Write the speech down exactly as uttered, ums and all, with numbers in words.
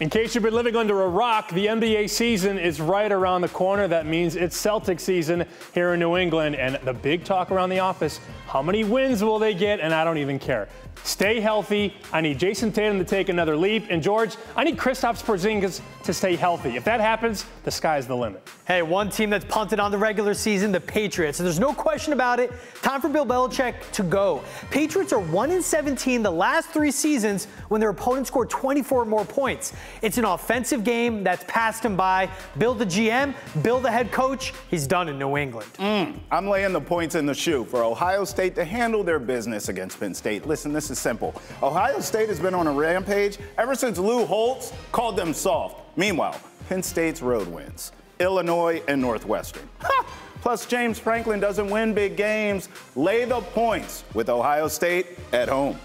In case you've been living under a rock, the N B A season is right around the corner. That means it's Celtics season here in New England. And the big talk around the office, how many wins will they get? And I don't even care. Stay healthy. I need Jayson Tatum to take another leap. And, George, I need Kristaps Porzingis to stay healthy. If that happens, the sky's the limit. Hey, one team that's punted on the regular season, the Patriots. And there's no question about it. Time for Bill Belichick to go. Patriots are one and seventeen the last three seasons when their opponents scored twenty-four or more points. It's an offensive game that's passed him by. Bill the G M, Bill the head coach, he's done in New England. Mm, I'm laying the points in the shoe for Ohio State to handle their business against Penn State. Listen, this is simple. Ohio State has been on a rampage ever since Lou Holtz called them soft. Meanwhile, Penn State's road wins, Illinois and Northwestern. Ha! Plus, James Franklin doesn't win big games. Lay the points with Ohio State at home.